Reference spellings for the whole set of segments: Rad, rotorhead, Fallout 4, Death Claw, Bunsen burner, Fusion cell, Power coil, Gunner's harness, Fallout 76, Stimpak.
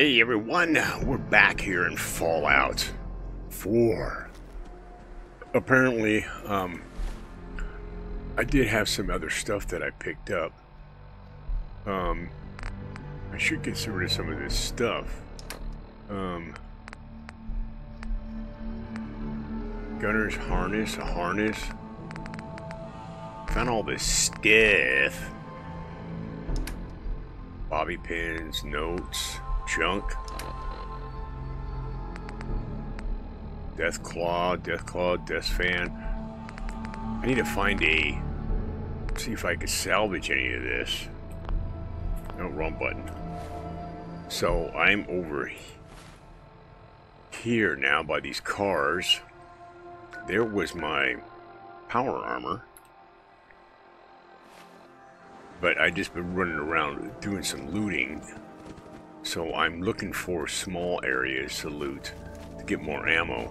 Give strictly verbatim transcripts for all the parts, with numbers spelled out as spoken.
Hey everyone, we're back here in Fallout four. Apparently, um, I did have some other stuff that I picked up. Um, I should get rid of some of this stuff. Um, Gunner's harness, a harness. Found all this stuff. Bobby pins, notes. Junk. Death Claw, Death Claw, Death Fan. I need to find a... see if I can salvage any of this. No, wrong button. So I'm over here now by these cars. There was my power armor. But I just been running around doing some looting. So I'm looking for small areas to loot to get more ammo.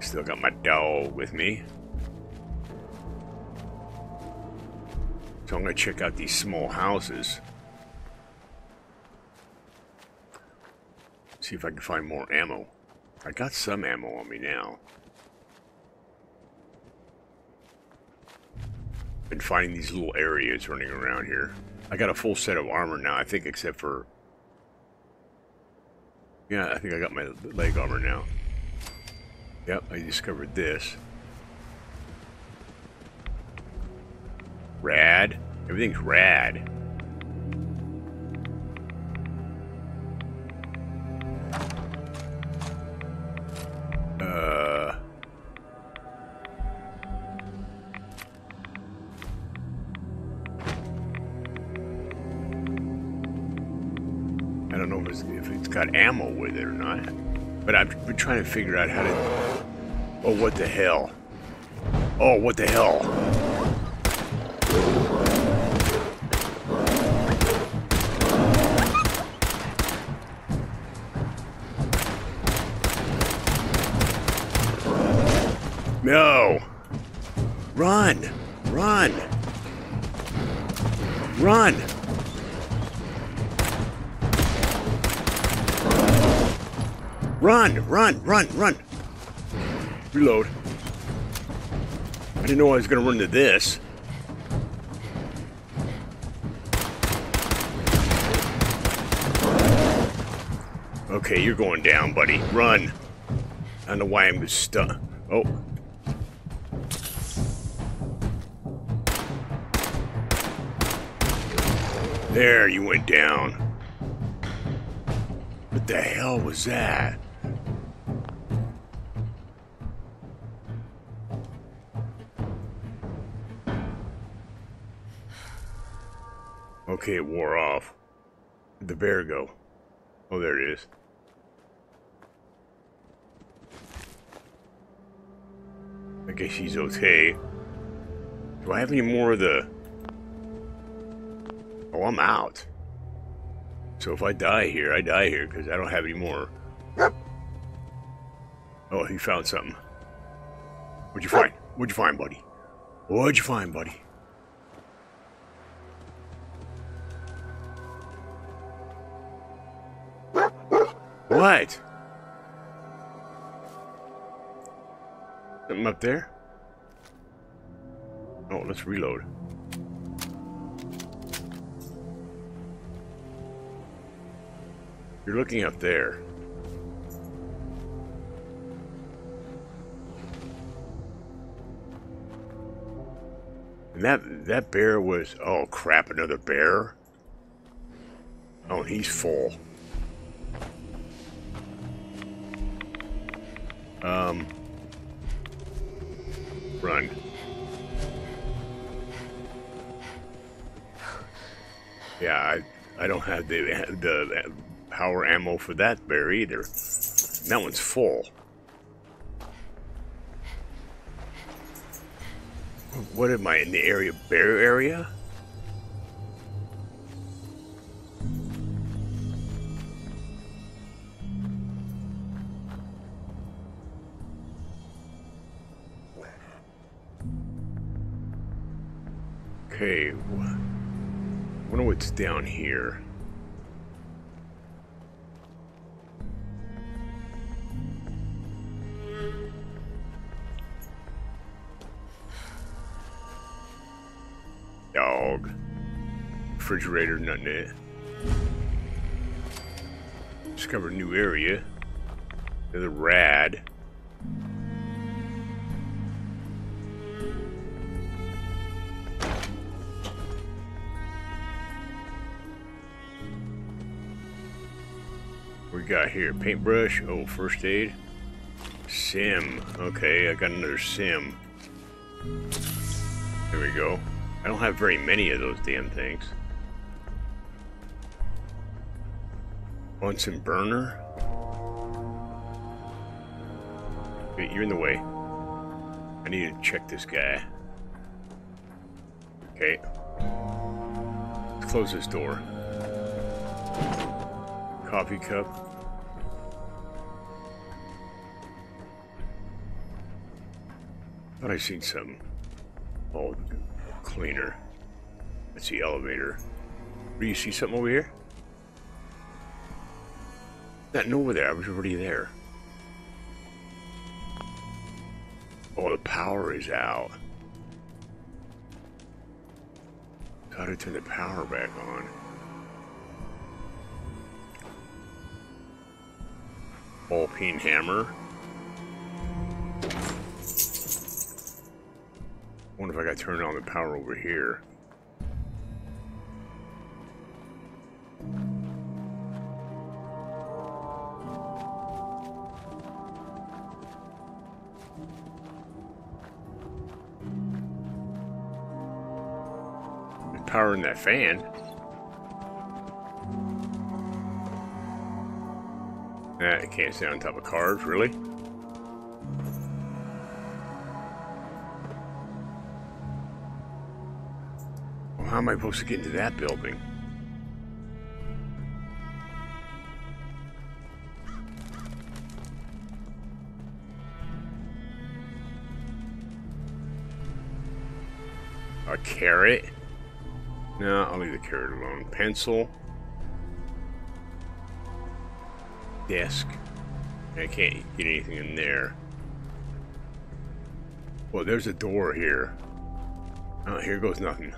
Still got my dog with me. So I'm gonna check out these small houses. See if I can find more ammo. I got some ammo on me now. Been finding these little areas running around here. I got a full set of armor now, I think, except for... yeah, I think I got my leg armor now. Yep, I discovered this. Rad. Everything's rad. Uh... I don't know if it's, if it's got ammo with it or not, but I've been trying to figure out how to... oh, what the hell? Oh, what the hell? No! Run! Run! Run! Run! Run! Run! Run! Reload. I didn't know I was gonna run into this. Okay, you're going down, buddy. Run. I don't know why I'm stuck. Oh. There, you went down. What the hell was that? Okay, it wore off. Where'd the bear go? Oh, there it is. I guess he's okay. Do I have any more of the... oh, I'm out. So if I die here, I die here, because I don't have any more. Oh, he found something. What'd you find? What'd you find, buddy? What'd you find, buddy? What? Something up there? Oh, let's reload. You're looking up there. And that, that bear was... oh, crap, another bear? Oh, and he's full. Um... Run. Yeah, I, I don't have the... the power ammo for that bear either. That one's full. What am I in the area? Bear area? Okay. I wonder what's down here. dog. Refrigerator, nothing in it. Discovered a new area. The Rad. We got here paintbrush. Oh, first aid. Sim. Okay, I got another sim. There we go. I don't have very many of those damn things. Bunsen burner. Wait, you're in the way. I need to check this guy. Okay. Let's close this door. Coffee cup. Thought I seen something. Oh, cleaner. That's the elevator. Do you see something over here? Nothing over there. I was already there. Oh, the power is out. Got to turn the power back on. Ball peen hammer. Wonder if I got turned on the power over here. Powering that fan. Nah, it can't stay on top of cars, really. Well, how am I supposed to get into that building? A carrot? No, I'll leave the carrot alone. Pencil. Desk. I can't get anything in there. Well, there's a door here. Oh, here goes nothing.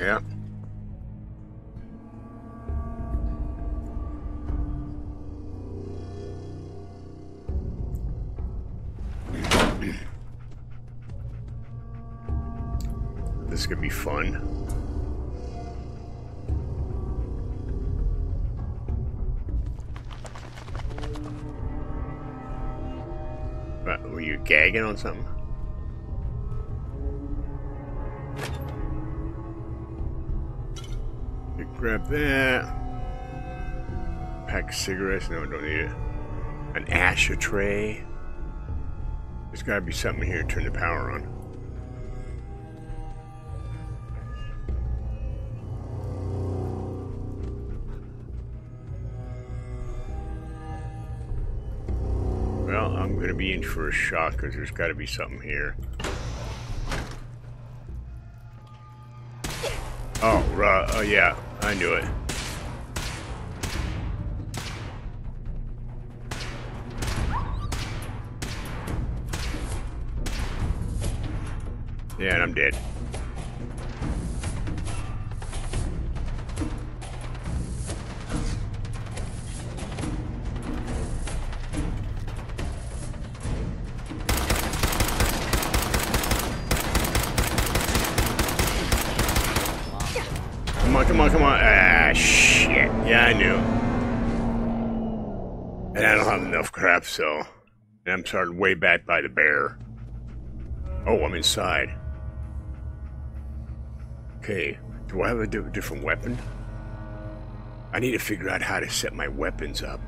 Yeah. This is gonna be fun. What, were you gagging on something? You grab that. Pack of cigarettes. No, I don't need it. An ashtray. There's gotta be something here to turn the power on. Well, I'm going to be in for a shock because there's got to be something here. Oh, uh, oh, yeah, I knew it. Yeah, and I'm dead. Come on, come on. Ah, shit. Yeah, I knew. And I don't have enough crap, so... And I'm starting way back by the bear. Oh, I'm inside. Okay, do I have a di different weapon? I need to figure out how to set my weapons up.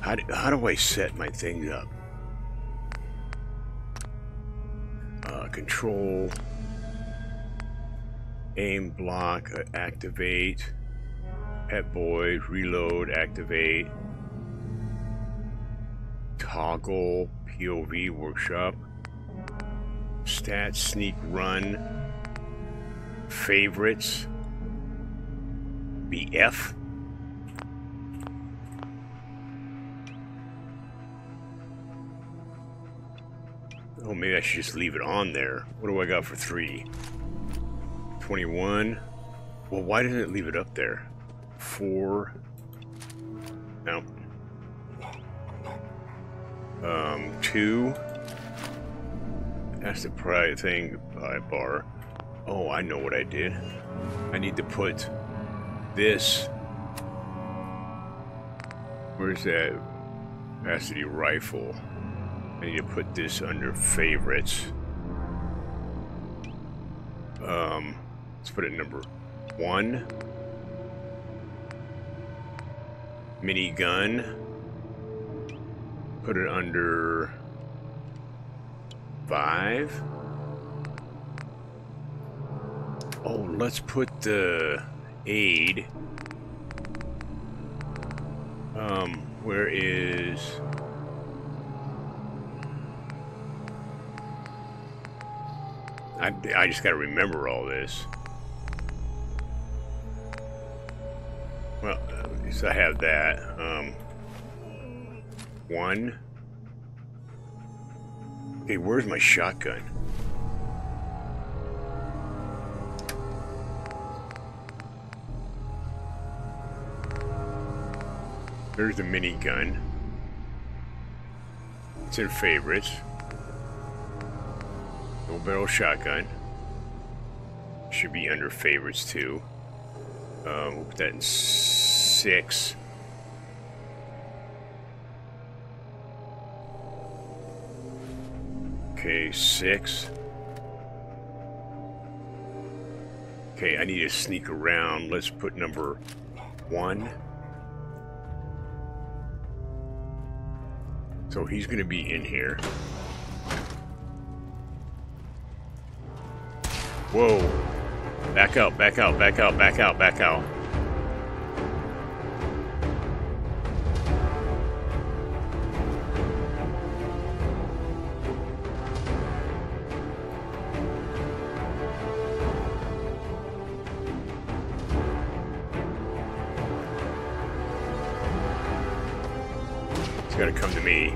How do, how do I set my things up? Uh, control... Aim, block, activate, pet boy, reload, activate, toggle, P O V, workshop, stats, sneak, run, favorites, B F. Well, maybe I should just leave it on there. What do I got for three? twenty-one. Well, why didn't it leave it up there? Four. No. Um, two. That's the pride thing. Pie bar. Oh, I know what I did. I need to put this. Where's that? Capacity rifle. I need to put this under favorites. Um, let's put it number one. Minigun. Put it under five. Oh, let's put the aid. Um, where is... I, I just gotta remember all this. Well, at least I have that. Um, one. Hey, where's my shotgun? There's the minigun. It's in favorites. Double barrel shotgun. Should be under favorites too. Um, we'll put that in six. Okay, six. Okay, I need to sneak around. Let's put number one. So he's going to be in here. Whoa. Back out, back out, back out, back out, back out. It's got to come to me.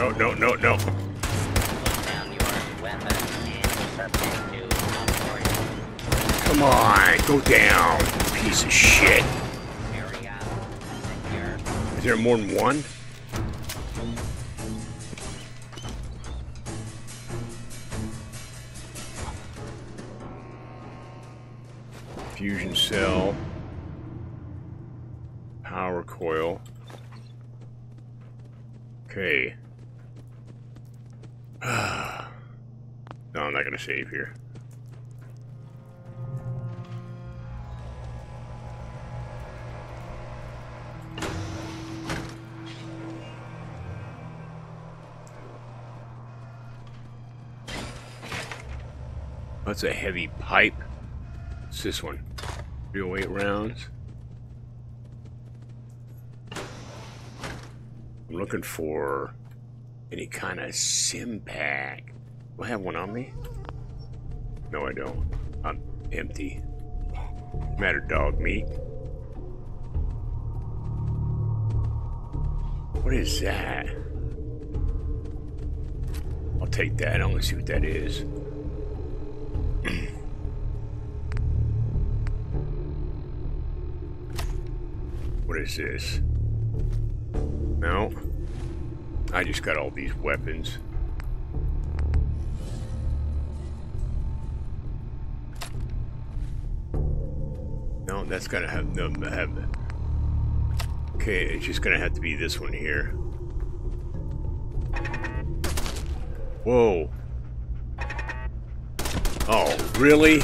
No, no, no. Come on, go down, piece of shit. Is there more than one? Fusion cell. Power coil. Okay. No, I'm not gonna save here. That's a heavy pipe. What's this one? three oh eight rounds. I'm looking for any kind of Stimpak. Do I have one on me? No, I don't. I'm empty. Matter dog meat. What is that? I'll take that. I want to see what that is. What is this? No. I just got all these weapons. No, that's gonna have no have. Okay, it's just gonna have to be this one here. Whoa! Oh, really?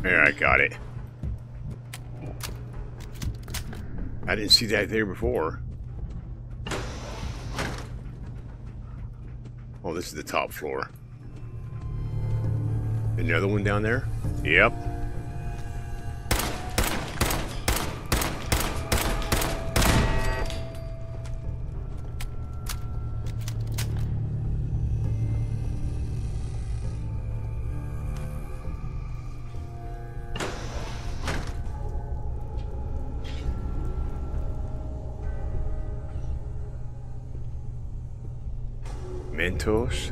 There, I got it. I didn't see that there before. Oh, this is the top floor. Another one down there? Yep. Mentos.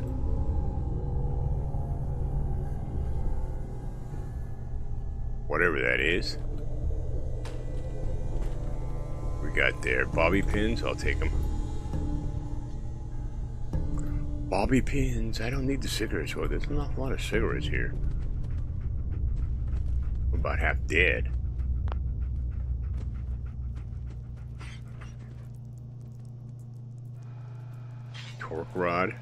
Whatever that is. We got there. Bobby pins. I'll take them. Bobby pins. I don't need the cigarettes. Well, there's an awful lot of cigarettes here. I'm about half dead. Torque rod.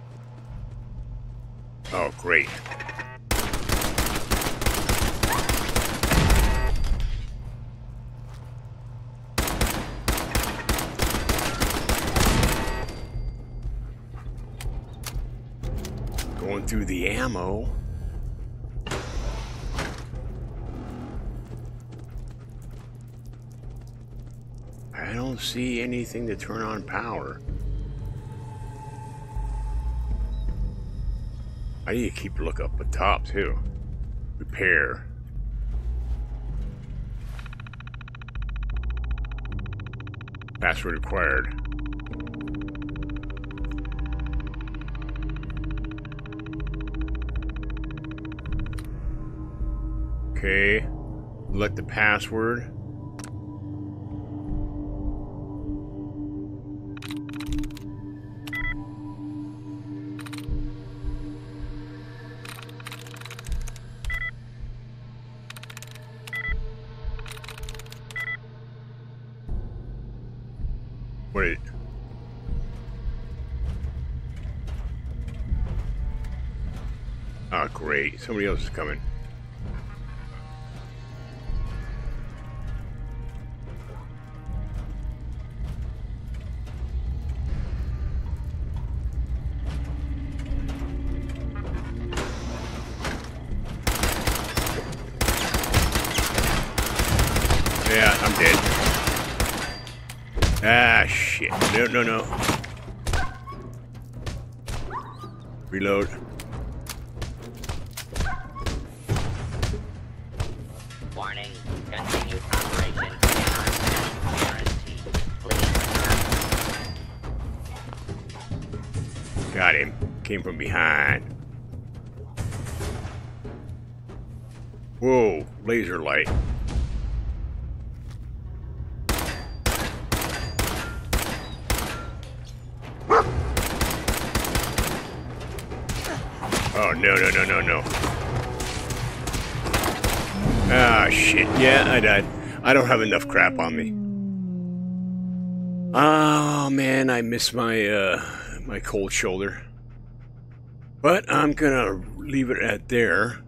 Oh, great. Going through the ammo. I don't see anything to turn on power. I need to keep a look up at top too. Repair. Password required. Okay. Let the password. Wait. Ah, great. Somebody else is coming. Yeah, I'm dead. Ah, shit. No, no, no. Reload. Warning. Continued operation cannot guarantee. Please. Got him. Came from behind. Whoa. Laser light. Oh, no, no, no, no, no. Ah, shit. Yeah, I died. I don't have enough crap on me. Oh, man, I miss my, uh, my cold shoulder. But I'm gonna leave it at there.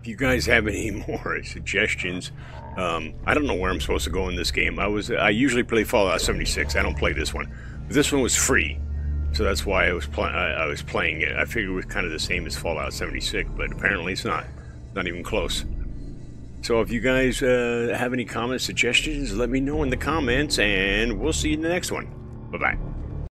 If you guys have any more suggestions, um, I don't know where I'm supposed to go in this game. I was, I usually play Fallout seventy-six. I don't play this one. But this one was free. So that's why I was playing. I was playing it. I figured it was kind of the same as Fallout seventy-six, but apparently it's not. Not even close. So if you guys uh, have any comments, suggestions, let me know in the comments, and we'll see you in the next one. Bye bye.